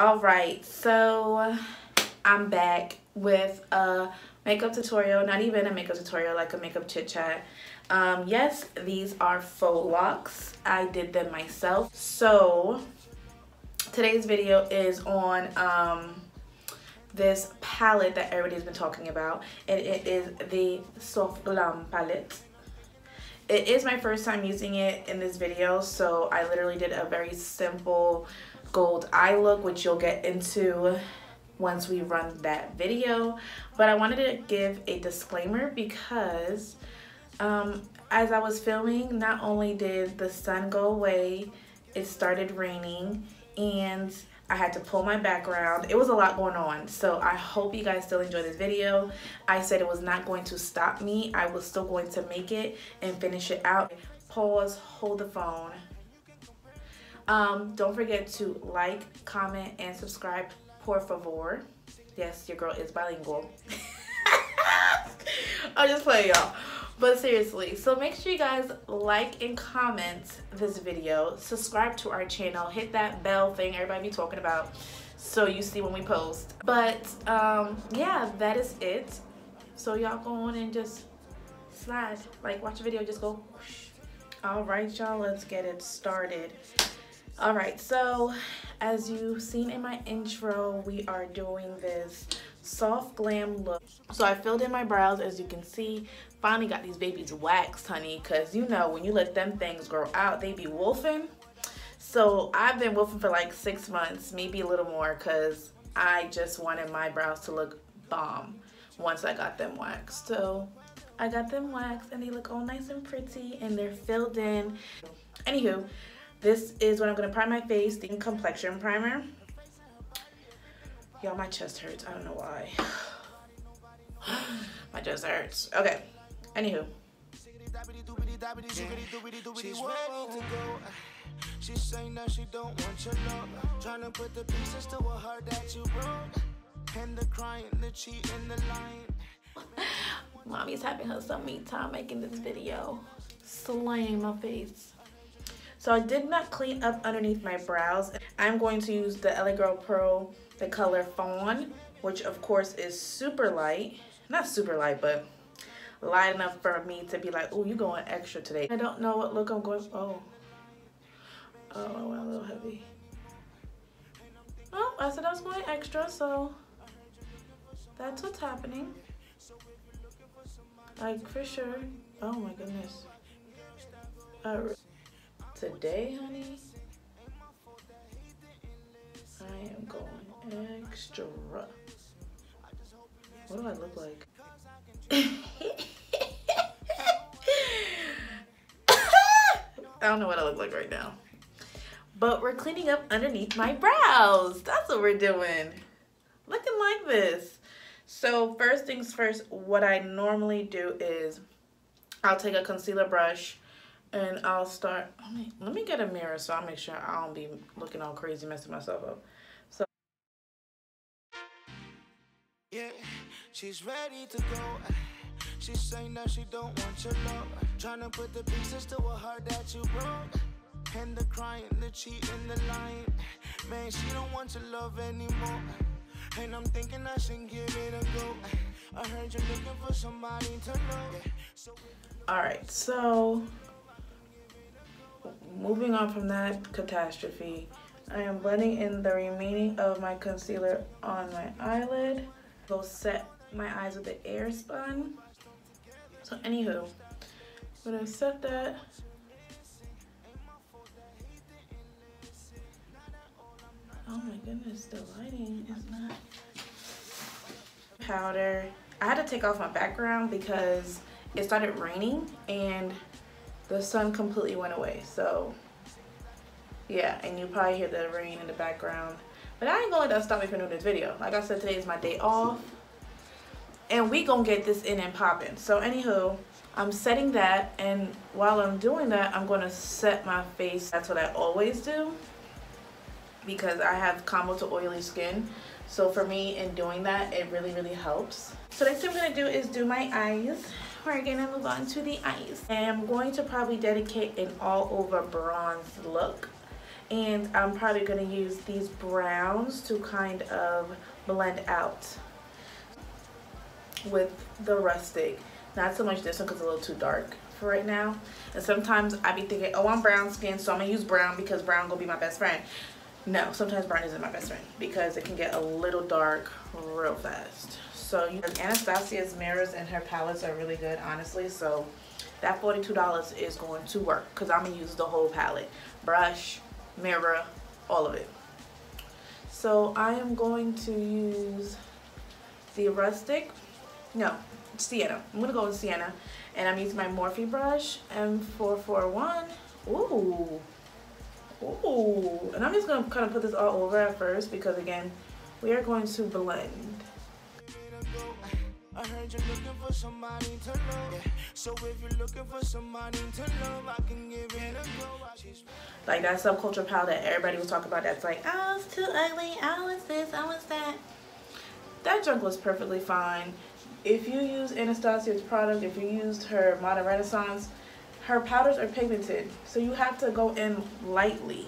Alright, so I'm back with a makeup tutorial. Not even a makeup tutorial, like a makeup chit chat. Yes, these are faux locks. I did them myself. So today's video is on this palette that everybody's been talking about, and it is the Soft Glam Palette. It is my first time using it in this video, so I literally did a very simple gold eye look, which you'll get into once we run that video. But I wanted to give a disclaimer because as I was filming, not only did the sun go away, it started raining, and I had to pull my background. It was a lot going on, so I hope you guys still enjoy this video. I said it was not going to stop me. I was still going to make it and finish it out. Pause, hold the phone. Don't forget to like, comment, and subscribe, por favor. Yes, your girl is bilingual. I'm just playing, y'all. But seriously, so make sure you guys like and comment this video, subscribe to our channel, hit that bell thing everybody be talking about so you see when we post. But yeah, that is it. So y'all go on and just slide, like watch the video, just go whoosh. All right, y'all, let's get it started. All right, so as you've seen in my intro, we are doing this soft glam look. So I filled in my brows, as you can see. Finally got these babies waxed, honey, because you know when you let them things grow out, they be wolfing. So I've been wolfing for like 6 months, maybe a little more, because I just wanted my brows to look bomb once I got them waxed. So I got them waxed and they look all nice and pretty and they're filled in. Anywho, this is what I'm gonna prime my face, the complexion primer. Y'all, my chest hurts. I don't know why. My chest hurts. Okay. Anywho. Mommy's having her some me time making this video. Slaying my face. So I did not clean up underneath my brows. I'm going to use the LA Girl Pro, the color Fawn, which of course is super light. Not super light, but light enough for me to be like, oh, you going extra today. I don't know what look I'm going for. Oh, I went a little heavy. Oh, I said I was going extra, so that's what's happening. Like, for sure. Oh my goodness. Today, honey, I am going extra. What do I look like? I don't know what I look like right now. But we're cleaning up underneath my brows. That's what we're doing. Looking like this. So first things first, what I normally do is I'll take a concealer brush and I'll start, let me get a mirror so I'll make sure I don't be looking all crazy, messing myself up. So yeah, she's ready to go. She's saying that she don't want your love. Trying to put the pieces to a heart that you broke. And the crying, the cheating, the lying. Man, she don't want your love anymore. And I'm thinking I should give it a go. I heard you're looking for somebody to know. Alright, so moving on from that catastrophe, I am blending in the remaining of my concealer on my eyelid. Go set my eyes with the Airspun. So anywho, when I set that, oh my goodness, the lighting is not. Powder. I had to take off my background because it started raining and the sun completely went away, so yeah, and you probably hear the rain in the background. But I ain't gonna let that stop me from doing this video. Like I said, today is my day off, and we gonna get this in and popping. So anywho, I'm setting that, and while I'm doing that, I'm gonna set my face. That's what I always do because I have combo to oily skin. So for me, in doing that, it really, really helps. So next thing I'm gonna do is do my eyes. We're gonna move on to the eyes, and I'm going to probably dedicate an all over bronze look, And I'm probably going to use these browns to kind of blend out with the rustic. Not so much this one because it's a little too dark for right now. And sometimes I be thinking, oh, I'm brown skin, so I'm going to use brown because brown going to be my best friend. No, sometimes brown isn't my best friend because it can get a little dark real fast. So Anastasia's mirrors and her palettes are really good, honestly. So that $42 is going to work because I'm going to use the whole palette. Brush, mirror, all of it. So I am going to use the rustic, no, sienna. I'm going to go with sienna. And I'm using my Morphe brush, M441. Ooh. Ooh. And I'm just going to kind of put this all over at first because, again, we are going to blend. I heard you're looking for somebody to love. Yeah. So if you're looking for somebody to love, I can give it a go. Like that subculture palette that everybody was talking about that's like, I was too ugly, I was this, I was that. That junk was perfectly fine. If you use Anastasia's product, if you used her Modern Renaissance, her powders are pigmented. So you have to go in lightly.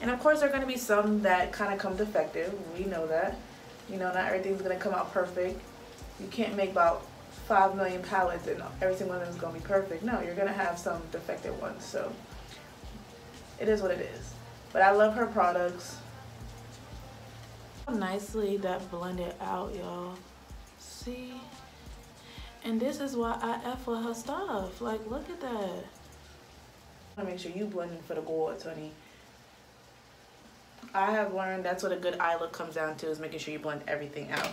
And of course there are going to be some that kind of come defective. We know that. You know, not everything's going to come out perfect. You can't make about 5 million palettes and every single one of them is going to be perfect. No, you're going to have some defective ones. So it is what it is. But I love her products. How nicely that blended out, y'all. See? And this is why I F with her stuff. Like, look at that. I want to make sure you blending for the gourds, honey. I have learned that's what a good eye look comes down to, is making sure you blend everything out.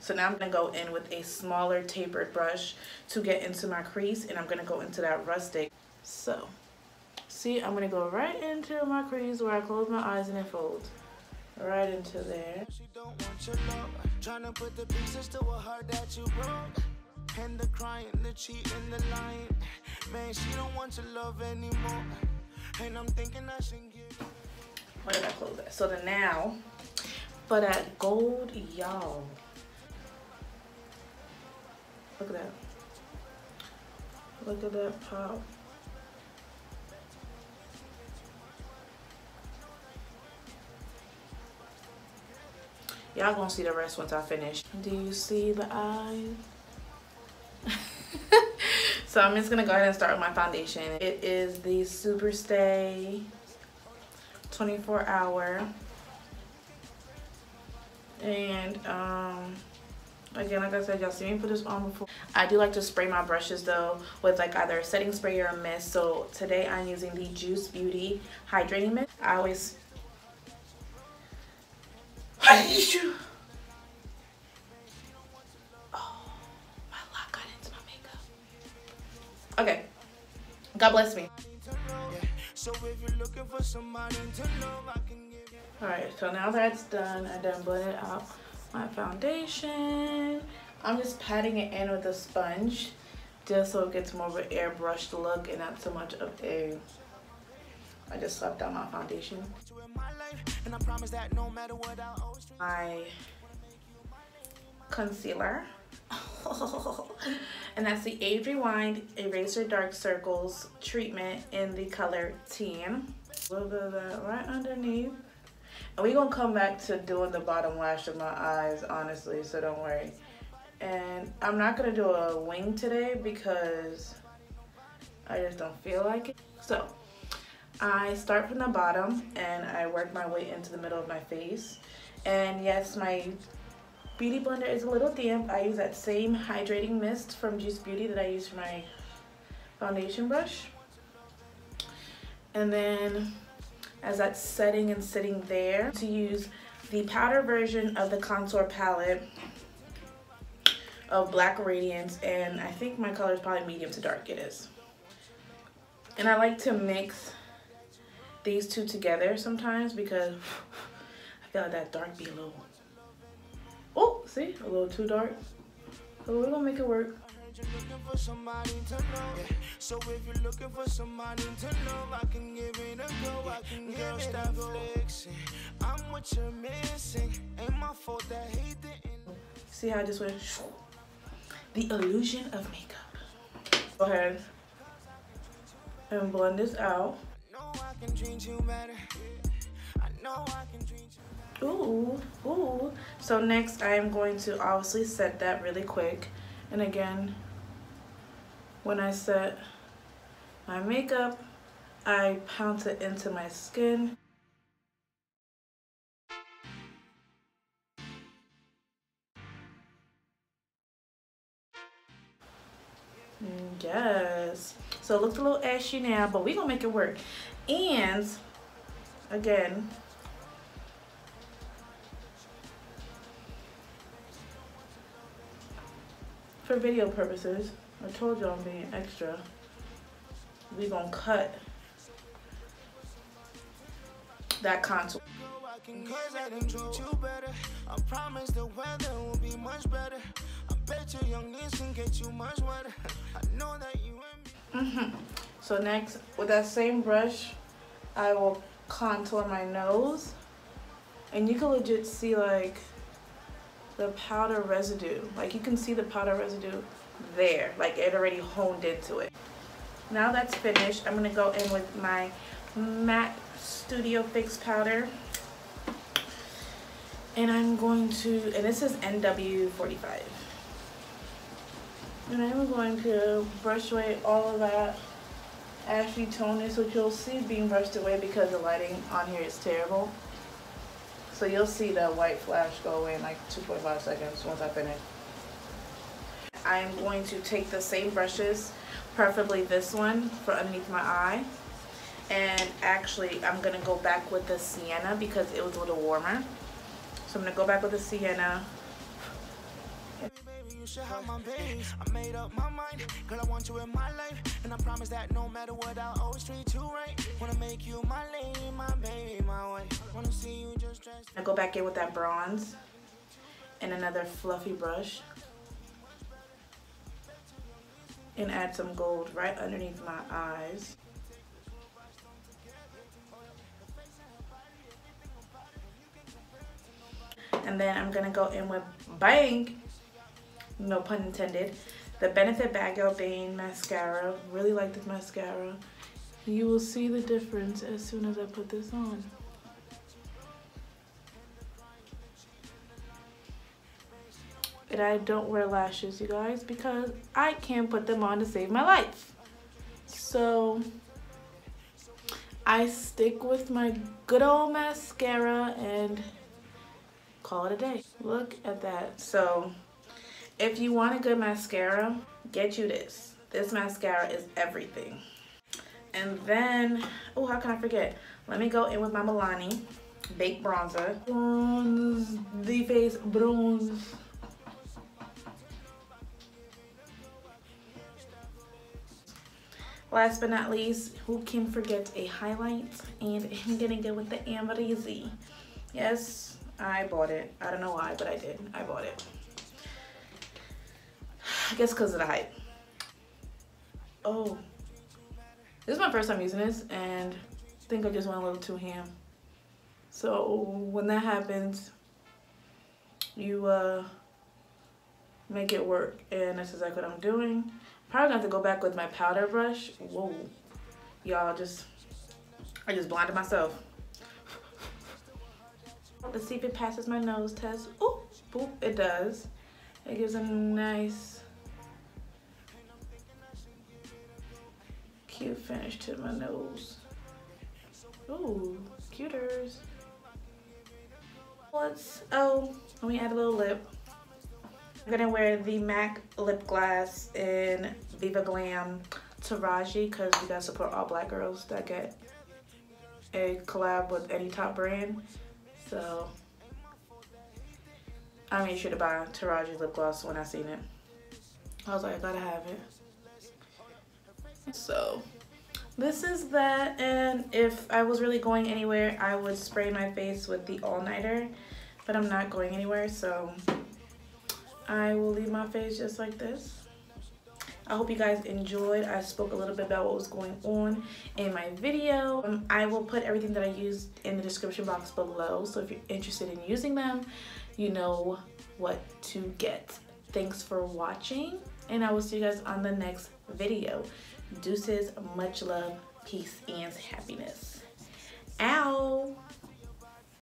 So now I'm going to go in with a smaller tapered brush to get into my crease, and I'm going to go into that rustic. So, see, I'm going to go right into my crease where I close my eyes and it folds. Right into there. Where did I close that? So then now, for that gold, y'all. Look at that. Look at that pop. Y'all gonna see the rest once I finish. Do you see the eyes? So I'm just gonna go ahead and start with my foundation. It is the Super Stay 24 hour. And again, like I said, y'all see me put this on before. I do like to spray my brushes though with like either a setting spray or a mist. So today I'm using the Juice Beauty Hydrating Mist. I always... Oh, my lock got into my makeup. Okay. God bless me. Alright, so now that's done, I done blended out my foundation. I'm just patting it in with a sponge just so it gets more of an airbrushed look and not so much of a... I just slapped down my foundation. My concealer. And that's the Age Rewind Eraser Dark Circles Treatment in the color Tan. A little bit of that right underneath. And we're going to come back to doing the bottom lash of my eyes, honestly, so don't worry. And I'm not going to do a wing today because I just don't feel like it. So I start from the bottom and I work my way into the middle of my face. And yes, my beauty blender is a little damp. I use that same hydrating mist from Juice Beauty that I use for my foundation brush. And then as that's setting and sitting there, to use the powder version of the contour palette of Black Radiance, and I think my color is probably medium to dark, it is. And I like to mix these two together sometimes because I feel like that dark be a little, oh, see, a little too dark. So we're gonna make it work. You're looking for somebody to love, yeah. So if you're looking for somebody to love, I can give it a go. I can girl, stop flexing. I'm what you're missing. Ain't my fault that hate the... See how I just went? The illusion of makeup. Go ahead and blend this out. I know I can change you better. Ooh. So next I am going to obviously set that really quick. And again, when I set my makeup, I pounce it into my skin. Yes. So it looks a little ashy now, but we're gonna make it work. And again, for video purposes, I told y'all I'm being extra. We're gonna cut that contour. I promise the weather will be much better. I bet your young can get you much water. I know that you and me. So next, with that same brush, I will contour my nose. And you can legit see like the powder residue. Like you can see the powder residue there. Like it already honed into it. Now that's finished, I'm gonna go in with my matte Studio Fix powder. And I'm going to, and this is NW45. And I'm going to brush away all of that ashy toneness, which you'll see being brushed away because the lighting on here is terrible. So you'll see the white flash go away in like 2.5 seconds once I finish. I'm going to take the same brushes, preferably this one for underneath my eye. And actually, I'm gonna go back with the sienna because it was a little warmer. So I'm gonna go back with the sienna. I made up my mind, girl, I want you in my life, and I promise that no matter what, I'll always treat you right. Wanna make you my lady, my baby, my wife. Wanna see you just dressed. I go back in with that bronze and another fluffy brush and add some gold right underneath my eyes. And then I'm gonna go in with bang, no pun intended, the Benefit Bad Gal Bang Mascara. Really like this mascara. You will see the difference as soon as I put this on. And I don't wear lashes, you guys, because I can't put them on to save my life. So I stick with my good old mascara and call it a day. Look at that. So if you want a good mascara, get you this. This mascara is everything. And then, oh, how can I forget? Let me go in with my Milani Baked Bronzer. Bronze, the face bronze. Last but not least, who can forget a highlight? And I'm gonna go with the Amrezy. Yes, I bought it. I don't know why, but I did. I bought it. I guess because of the hype. Oh. This is my first time using this, and I think I just went a little too ham. So when that happens, you make it work. And that's exactly what I'm doing. Probably gonna have to go back with my powder brush. Whoa. Y'all just, I just blinded myself. Let's see if it passes my nose test. Ooh, boop, it does. It gives a nice, cute finish to my nose. Ooh, cuters. Let me add a little lip. I'm gonna wear the MAC lip glass in Viva Glam Taraji, because we gotta support all black girls that get a collab with any top brand. So I made sure to buy Taraji lip gloss when I seen it. I was like, I gotta have it. So this is that, and if I was really going anywhere, I would spray my face with the all-nighter, but I'm not going anywhere, so I will leave my face just like this. I hope you guys enjoyed. I spoke a little bit about what was going on in my video. I will put everything that I used in the description box below. So if you're interested in using them, you know what to get. Thanks for watching, and I will see you guys on the next video. Deuces, much love, peace, and happiness. Ow!